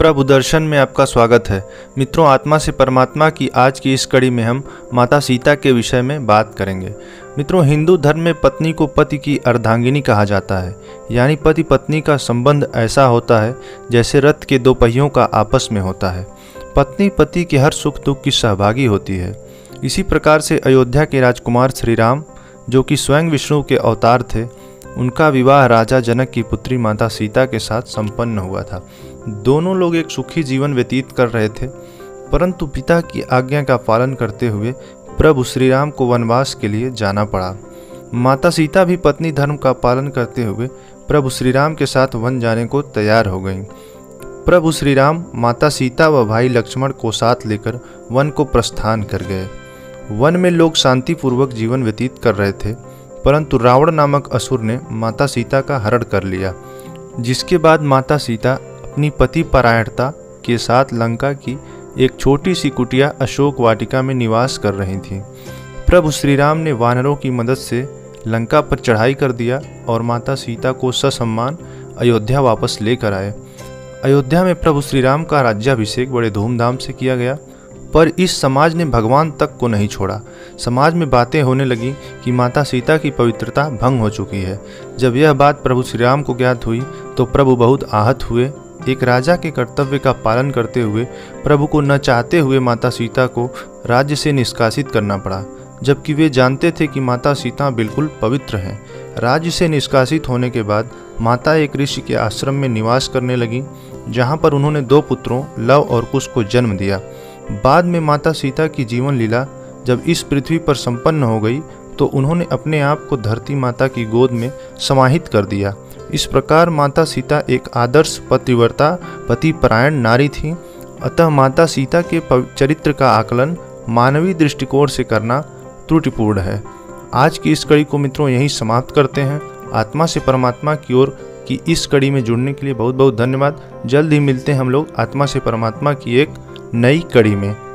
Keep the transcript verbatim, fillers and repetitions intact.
प्रभु दर्शन में आपका स्वागत है। मित्रों, आत्मा से परमात्मा की आज की इस कड़ी में हम माता सीता के विषय में बात करेंगे। मित्रों, हिंदू धर्म में पत्नी को पति की अर्धांगिनी कहा जाता है, यानी पति पत्नी का संबंध ऐसा होता है जैसे रथ के दो पहियों का आपस में होता है। पत्नी पति के हर सुख दुख की सहभागी होती है। इसी प्रकार से अयोध्या के राजकुमार श्रीराम, जो कि स्वयं विष्णु के अवतार थे, उनका विवाह राजा जनक की पुत्री माता सीता के साथ संपन्न हुआ था। दोनों लोग एक सुखी जीवन व्यतीत कर रहे थे, परंतु पिता की आज्ञा का पालन करते हुए प्रभु श्रीराम को वनवास के लिए जाना पड़ा। माता सीता भी पत्नी धर्म का पालन करते हुए प्रभु श्रीराम के साथ वन जाने को तैयार हो गईं। प्रभु श्रीराम माता सीता व भाई लक्ष्मण को साथ लेकर वन को प्रस्थान कर गए। वन में लोग शांतिपूर्वक जीवन व्यतीत कर रहे थे, परंतु रावण नामक असुर ने माता सीता का हरण कर लिया, जिसके बाद माता सीता अपनी पति परायणता के साथ लंका की एक छोटी सी कुटिया अशोक वाटिका में निवास कर रही थीं। प्रभु श्रीराम ने वानरों की मदद से लंका पर चढ़ाई कर दिया और माता सीता को ससम्मान अयोध्या वापस लेकर आए। अयोध्या में प्रभु श्रीराम का राज्याभिषेक बड़े धूमधाम से किया गया, पर इस समाज ने भगवान तक को नहीं छोड़ा। समाज में बातें होने लगी कि माता सीता की पवित्रता भंग हो चुकी है। जब यह बात प्रभु श्रीराम को ज्ञात हुई तो प्रभु बहुत आहत हुए। एक राजा के कर्तव्य का पालन करते हुए प्रभु को न चाहते हुए माता सीता को राज्य से निष्कासित करना पड़ा, जबकि वे जानते थे कि माता सीता बिल्कुल पवित्र हैं। राज्य से निष्कासित होने के बाद माता एक ऋषि के आश्रम में निवास करने लगी, जहाँ पर उन्होंने दो पुत्रों लव और कुश को जन्म दिया। बाद में माता सीता की जीवन लीला जब इस पृथ्वी पर संपन्न हो गई तो उन्होंने अपने आप को धरती माता की गोद में समाहित कर दिया। इस प्रकार माता सीता एक आदर्श पतिव्रता पतिपरायण नारी थी। अतः माता सीता के चरित्र का आकलन मानवीय दृष्टिकोण से करना त्रुटिपूर्ण है। आज की इस कड़ी को मित्रों यहीं समाप्त करते हैं। आत्मा से परमात्मा की ओर की इस कड़ी में जुड़ने के लिए बहुत बहुत धन्यवाद। जल्द ही मिलते हैं हम लोग आत्मा से परमात्मा की एक नई कड़ी में।